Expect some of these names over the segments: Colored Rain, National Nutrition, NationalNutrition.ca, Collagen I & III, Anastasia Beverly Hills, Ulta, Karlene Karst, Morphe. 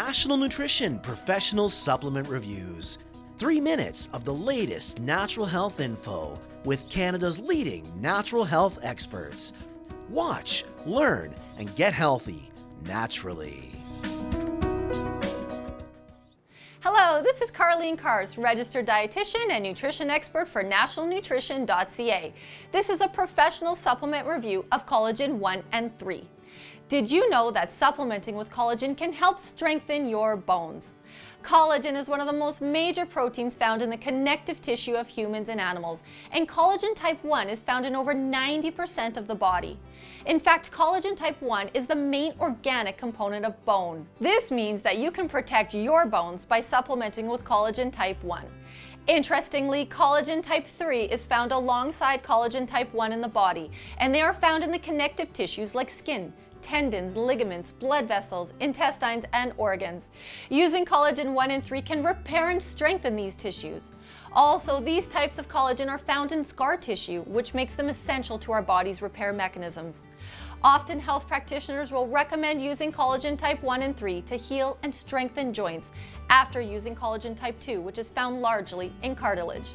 National Nutrition Professional Supplement Reviews. 3 minutes of the latest natural health info with Canada's leading natural health experts. Watch, learn, and get healthy naturally. Hello, this is Karlene Karst, registered dietitian and nutrition expert for NationalNutrition.ca. This is a professional supplement review of collagen 1 and 3. Did you know that supplementing with collagen can help strengthen your bones? Collagen is one of the most major proteins found in the connective tissue of humans and animals, and collagen type 1 is found in over 90% of the body. In fact, collagen type 1 is the main organic component of bone. This means that you can protect your bones by supplementing with collagen type 1. Interestingly, collagen type 3 is found alongside collagen type 1 in the body, and they are found in the connective tissues like skin, tendons, ligaments, blood vessels, intestines, and organs. Using collagen 1 and 3 can repair and strengthen these tissues. Also, these types of collagen are found in scar tissue, which makes them essential to our body's repair mechanisms. Often, health practitioners will recommend using collagen type 1 and 3 to heal and strengthen joints after using collagen type 2, which is found largely in cartilage.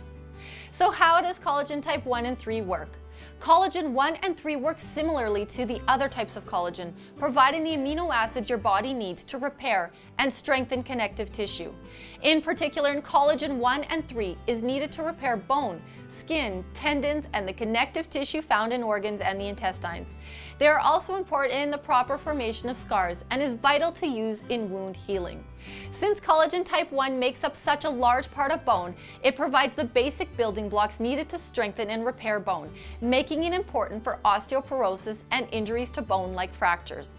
So how does collagen type 1 and 3 work? Collagen 1 and 3 work similarly to the other types of collagen, providing the amino acids your body needs to repair and strengthen connective tissue. In particular, in collagen 1 and 3 is needed to repair bone, skin, tendons, and the connective tissue found in organs and the intestines. They are also important in the proper formation of scars and is vital to use in wound healing. Since collagen type 1 makes up such a large part of bone, it provides the basic building blocks needed to strengthen and repair bone, making it important for osteoporosis and injuries to bone like fractures.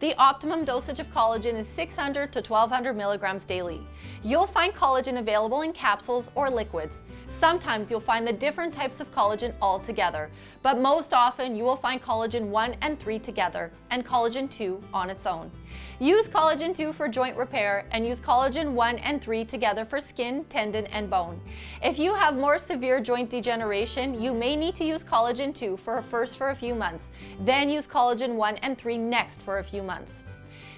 The optimum dosage of collagen is 600 to 1200 milligrams daily. You'll find collagen available in capsules or liquids. Sometimes you'll find the different types of collagen all together, but most often you will find collagen 1 and 3 together and collagen 2 on its own. Use collagen 2 for joint repair and use collagen 1 and 3 together for skin, tendon, and bone. If you have more severe joint degeneration, you may need to use collagen 2 for a few months, then use collagen 1 and 3 next for a few months.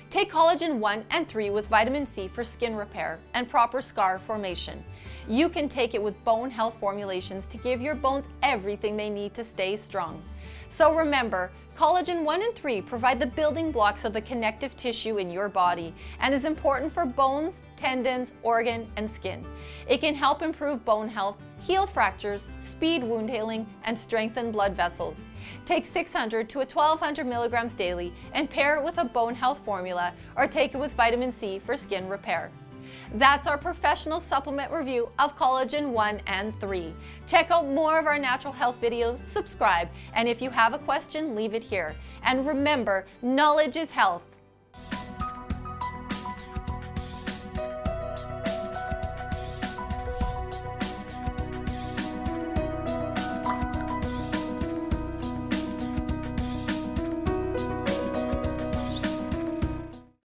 Take collagen 1 and 3 with vitamin C for skin repair and proper scar formation. You can take it with bone health formulations to give your bones everything they need to stay strong. So remember, collagen 1 and 3 provide the building blocks of the connective tissue in your body and is important for bones, tendons, organ, and skin. It can help improve bone health, heal fractures, speed wound healing, and strengthen blood vessels. Take 600 to 1200 milligrams daily and pair it with a bone health formula or take it with vitamin C for skin repair. That's our professional supplement review of collagen 1 and 3. Check out more of our natural health videos, subscribe, and if you have a question, leave it here. And remember, knowledge is health.